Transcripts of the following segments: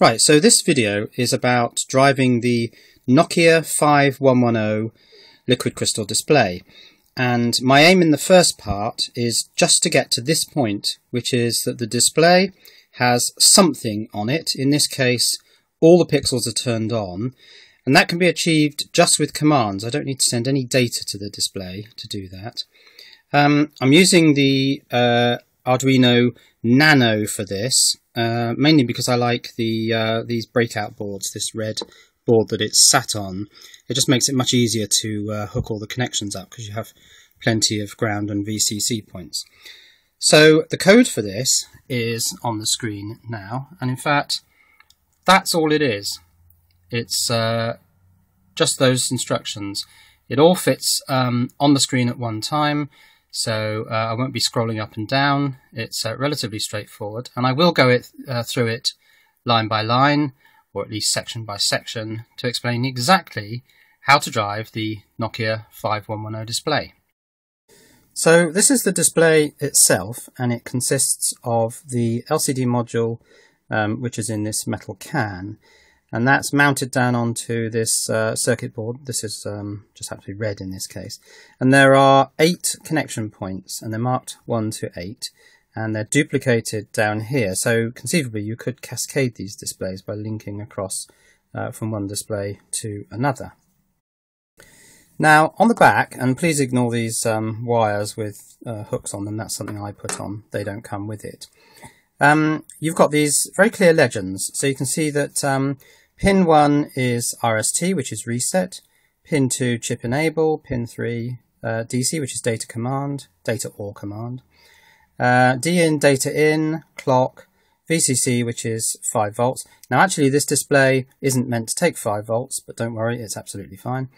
Right, so this video is about driving the Nokia 5110 liquid crystal display, and my aim in the first part is just to get to this point, which is that the display has something on it. In this case, all the pixels are turned on, and that can be achieved just with commands. I don't need to send any data to the display to do that. I'm using the Arduino Nano for this, mainly because I like these breakout boards, this red board that it's sat on. It just makes it much easier to hook all the connections up because you have plenty of ground and VCC points. So the code for this is on the screen now, and in fact that's all it is. It's just those instructions. It all fits on the screen at one time, so I won't be scrolling up and down. It's relatively straightforward, and I will go through it line by line, or at least section by section, to explain exactly how to drive the Nokia 5110 display. So this is the display itself, and it consists of the LCD module, which is in this metal can, and that's mounted down onto this circuit board. This is just happens to be red in this case, and there are 8 connection points, and they're marked 1 to 8, and they're duplicated down here. So conceivably you could cascade these displays by linking across from one display to another. Now on the back, and please ignore these wires with hooks on them, that's something I put on, they don't come with it. You've got these very clear legends, so you can see that pin 1 is RST, which is reset, pin 2 chip enable, pin 3 DC, which is data command, data or command, DIN, data in, clock, VCC, which is 5 volts. Now actually this display isn't meant to take 5 volts, but don't worry, it's absolutely fine.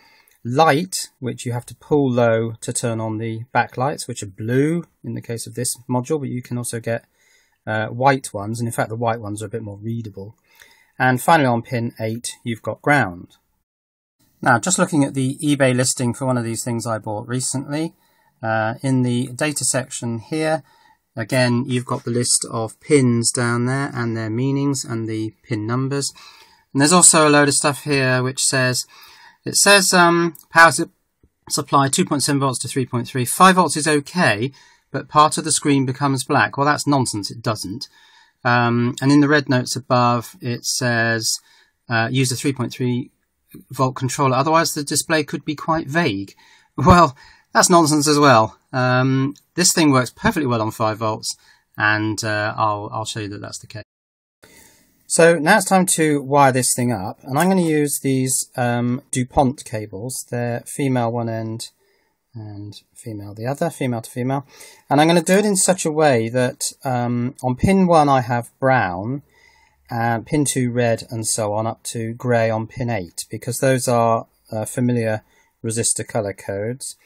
Light, which you have to pull low to turn on the backlights, which are blue in the case of this module, but you can also get white ones, and in fact the white ones are a bit more readable. And finally on pin 8 you've got ground. Now just looking at the eBay listing for one of these things I bought recently, in the data section here again you've got the list of pins down there and their meanings and the pin numbers, and there's also a load of stuff here which says, it says power supply 2.7 volts to 3.3, 5 volts is okay, but part of the screen becomes black. Well, that's nonsense, it doesn't. And in the red notes above, it says use a 3.3 volt controller, otherwise the display could be quite vague. Well, that's nonsense as well. This thing works perfectly well on 5 volts, and I'll show you that that's the case. So now it's time to wire this thing up, and I'm going to use these DuPont cables. They're female one end and female the other, female to female, and I'm going to do it in such a way that on pin 1 I have brown, pin 2 red, and so on up to grey on pin 8, because those are familiar resistor colour codes,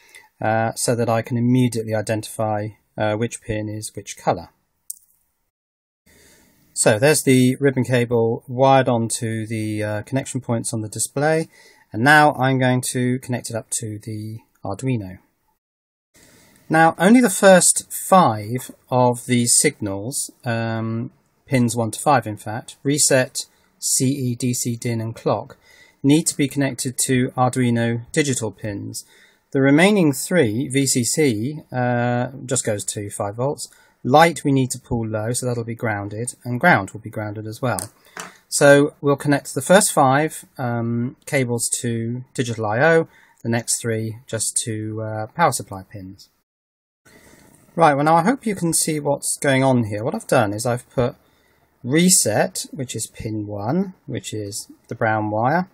so that I can immediately identify which pin is which colour. So there's the ribbon cable wired onto the connection points on the display, and now I'm going to connect it up to the Arduino. Now only the first 5 of these signals, pins 1 to 5 in fact, reset, CE, DC, DIN and clock, need to be connected to Arduino digital pins. The remaining 3, VCC, just goes to 5 volts, light we need to pull low, so that'll be grounded, and ground will be grounded as well. So we'll connect the first 5 cables to digital I.O., the next 3 just to power supply pins. Right, well now I hope you can see what's going on here. What I've done is I've put reset, which is pin 1, which is the brown wire,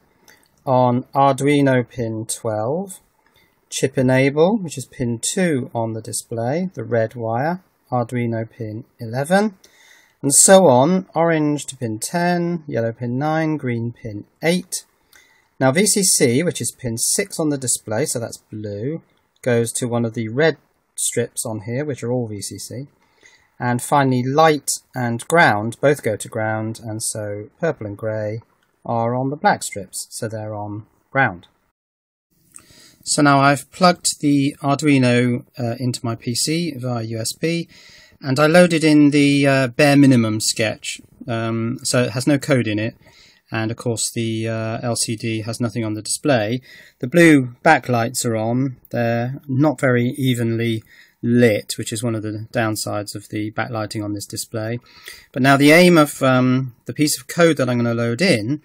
on Arduino pin 12, chip enable, which is pin 2 on the display, the red wire, Arduino pin 11, and so on, orange to pin 10, yellow pin 9, green pin 8, Now VCC, which is pin 6 on the display, so that's blue, goes to one of the red strips on here, which are all VCC. And finally light and ground both go to ground, and so purple and grey are on the black strips, so they're on ground. So now I've plugged the Arduino into my PC via USB, and I loaded in the bare minimum sketch So it has no code in it, and of course the LCD has nothing on the display. The blue backlights are on. They're not very evenly lit, which is one of the downsides of the backlighting on this display. But now the aim of the piece of code that I'm going to load in,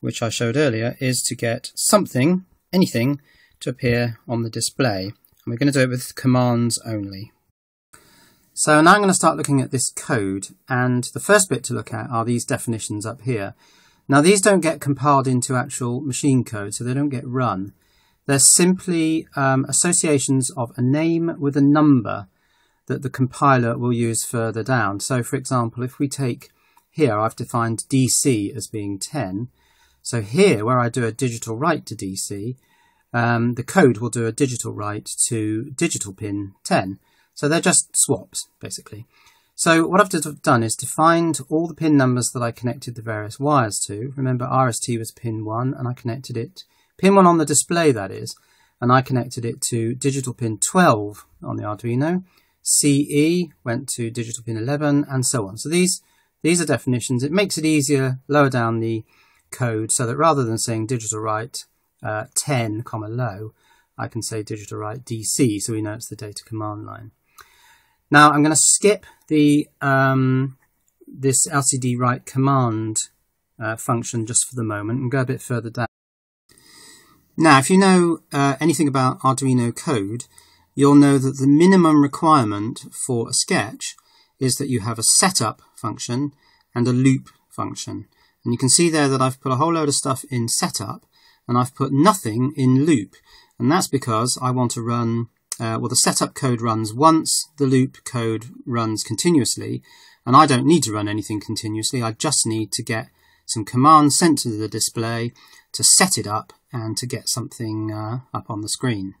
which I showed earlier, is to get something, anything, to appear on the display. And we're going to do it with commands only. So now I'm going to start looking at this code, and the first bit to look at are these definitions up here. Now these don't get compiled into actual machine code, so they don't get run. They're simply associations of a name with a number that the compiler will use further down. So for example, if we take here, I've defined DC as being 10. So here, where I do a digital write to DC, the code will do a digital write to digital pin 10. So they're just swaps, basically. So what I've done is defined all the pin numbers that I connected the various wires to. Remember, RST was pin 1, and I connected it, pin 1 on the display, that is, and I connected it to digital pin 12 on the Arduino. CE went to digital pin 11, and so on. So these are definitions. It makes it easier lower down the code, so that rather than saying digital write 10, low, I can say digital write DC, so we know it's the data command line. Now I'm going to skip the this LCD write command function just for the moment and go a bit further down. Now if you know anything about Arduino code, you'll know that the minimum requirement for a sketch is that you have a setup function and a loop function. And you can see there that I've put a whole load of stuff in setup and I've put nothing in loop. And that's because I want to run, well, the setup code runs once, the loop code runs continuously, and I don't need to run anything continuously. I just need to get some commands sent to the display to set it up and to get something up on the screen.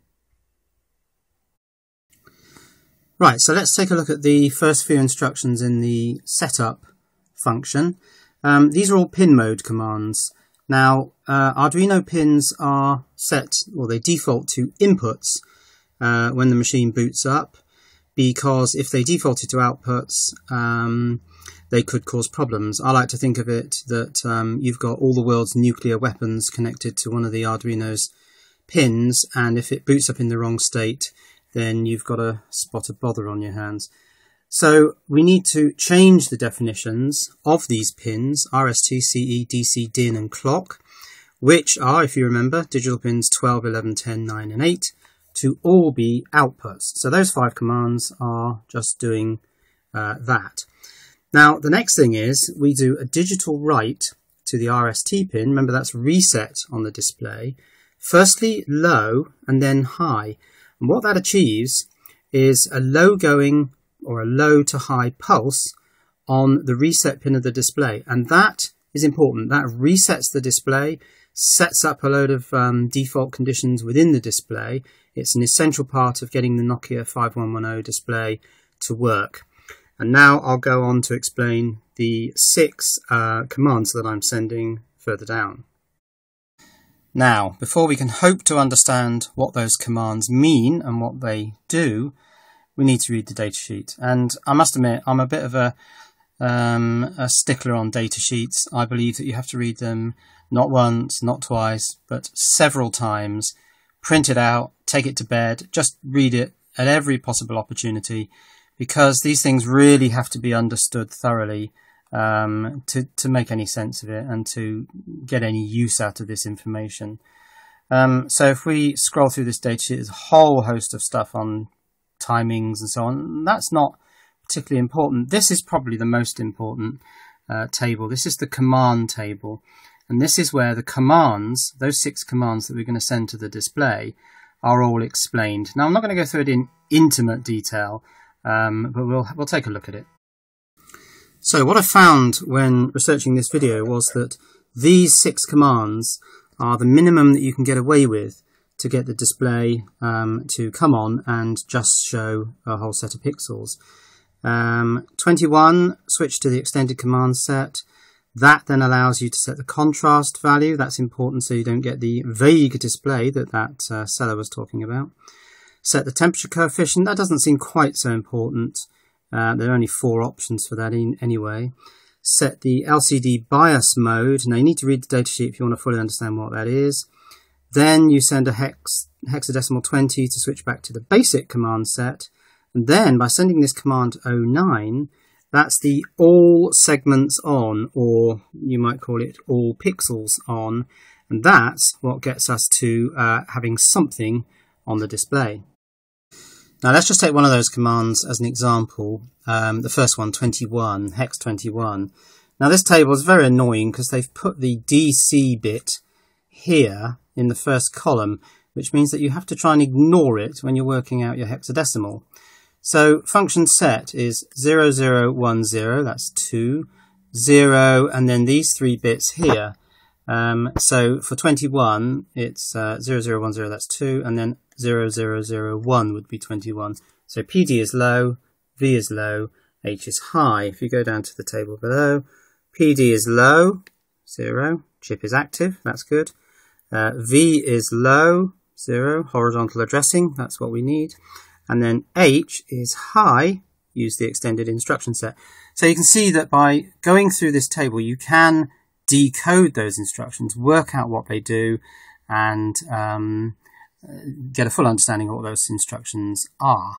Right, so let's take a look at the first few instructions in the setup function. These are all pin mode commands. Now, Arduino pins are set, or they default to inputs when the machine boots up, because if they defaulted to outputs, they could cause problems. I like to think of it that you've got all the world's nuclear weapons connected to one of the Arduino's pins, and if it boots up in the wrong state, then you've got a spot of bother on your hands. So we need to change the definitions of these pins, RST, CE, DC, DIN and clock, which are, if you remember, digital pins 12, 11, 10, 9 and 8, to all be outputs. So those 5 commands are just doing that. Now the next thing is we do a digital write to the RST pin. Remember, that's reset on the display. Firstly low and then high. And what that achieves is a low going or a low to high pulse on the reset pin of the display. And that is important. That resets the display, sets up a load of default conditions within the display. It's an essential part of getting the Nokia 5110 display to work. And now I'll go on to explain the 6 commands that I'm sending further down. Now, before we can hope to understand what those commands mean and what they do, we need to read the datasheet. And I must admit, I'm a bit of a stickler on datasheets. I believe that you have to read them not once, not twice, but several times. Print it out, take it to bed, just read it at every possible opportunity, because these things really have to be understood thoroughly to make any sense of it and to get any use out of this information. So if we scroll through this datasheet, there's a whole host of stuff on timings and so on. That's not particularly important. This is probably the most important table. This is the command table, and this is where the commands, those 6 commands that we're going to send to the display, are all explained. Now I'm not going to go through it in intimate detail, but we'll take a look at it. So what I found when researching this video was that these 6 commands are the minimum that you can get away with to get the display to come on and just show a whole set of pixels. 21, switch to the extended command set. That then allows you to set the contrast value. That's important so you don't get the vague display that seller was talking about. Set the temperature coefficient. That doesn't seem quite so important. There are only 4 options for that anyway. set the LCD bias mode. Now you need to read the datasheet if you want to fully understand what that is. Then you send a hexadecimal 20 to switch back to the basic command set. And then by sending this command 09, that's the all segments on, or you might call it all pixels on. And that's what gets us to having something on the display. Now let's just take one of those commands as an example. The first one, 21, hex 21. Now this table is very annoying because they've put the DC bit here in the first column, which means that you have to try and ignore it when you're working out your hexadecimal. So function set is 0010, that's 2, 0, and then these three bits here. So for 21, it's 0010, that's 2, and then 0001 would be 21. So PD is low, V is low, H is high. If you go down to the table below, PD is low, 0, chip is active, that's good. V is low, 0, horizontal addressing, that's what we need. And then H is high, use the extended instruction set. So you can see that by going through this table, you can decode those instructions, work out what they do, and get a full understanding of what those instructions are.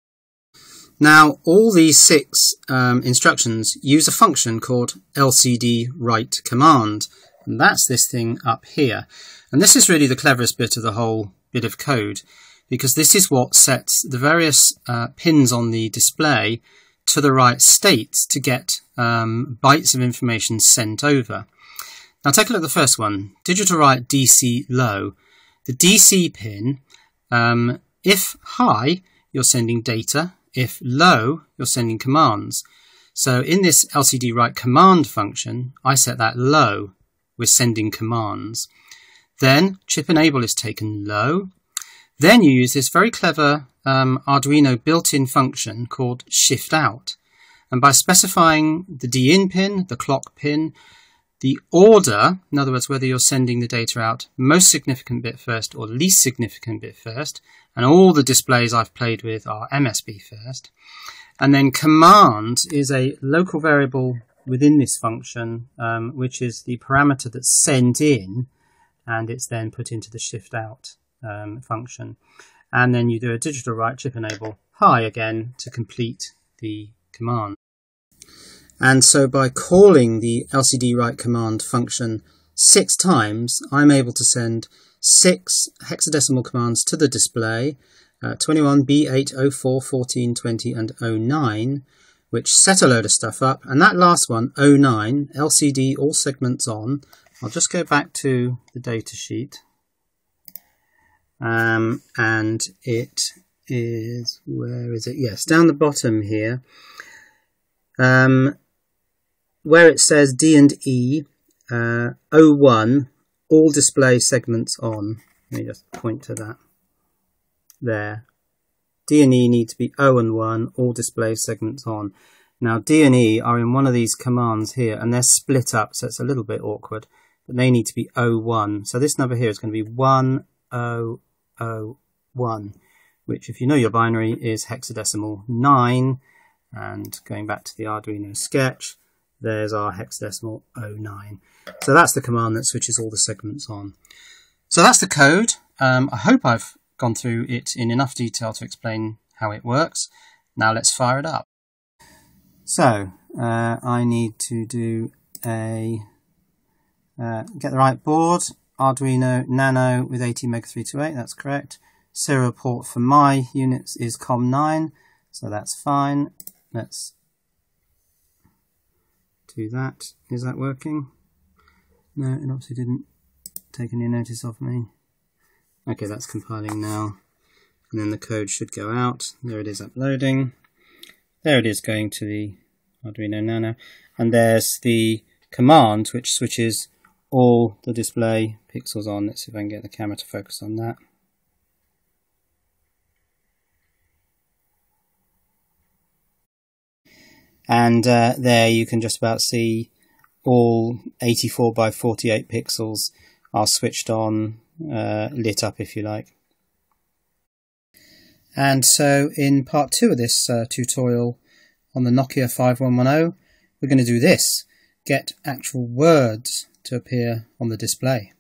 Now, all these six instructions use a function called LCD write command, and that's this thing up here. And this is really the cleverest bit of the whole bit of code, because this is what sets the various pins on the display to the right states to get bytes of information sent over. Now take a look at the first one, digital write DC low. The DC pin, if high, you're sending data, if low, you're sending commands. So in this LCD write command function, I set that low, we're sending commands. Then chip enable is taken low. Then you use this very clever Arduino built-in function called shift out. And by specifying the DIN pin, the clock pin, the order, in other words, whether you're sending the data out most significant bit first or least significant bit first, and all the displays I've played with are MSB first. And then command is a local variable within this function, which is the parameter that's sent in, and it's then put into the shift out function. And then you do a digital write chip enable high again to complete the command. And so by calling the LCD write command function 6 times, I'm able to send 6 hexadecimal commands to the display, 21, B8, 04, 14, 20 and 09, which set a load of stuff up. And that last one, 09, LCD all segments on. I'll just go back to the data sheet. And it is, where is it? Yes, down the bottom here. Where it says D and E, 01, all display segments on. Let me just point to that. There. D and E need to be 0 and 1, all display segments on. Now D and E are in one of these commands here, and they're split up, so it's a little bit awkward. But they need to be 01. So this number here is going to be 1001, which, if you know your binary, is hexadecimal 9. And going back to the Arduino sketch, there's our hexadecimal 09. So that's the command that switches all the segments on. So that's the code. I hope I've gone through it in enough detail to explain how it works. Now let's fire it up. So I need to do a get the right board, Arduino Nano with ATmega328, that's correct. Serial port for my units is COM9, so that's fine. Let's do that. Is that working? No, it obviously didn't take any notice of me. Okay, that's compiling now. And then the code should go out. There it is uploading. There it is going to the Arduino Nano. And there's the command which switches all the display pixels on. Let's see if I can get the camera to focus on that. And there you can just about see all 84 by 48 pixels are switched on, lit up if you like. And so in part 2 of this tutorial on the Nokia 5110, we're going to do this, get actual words to appear on the display.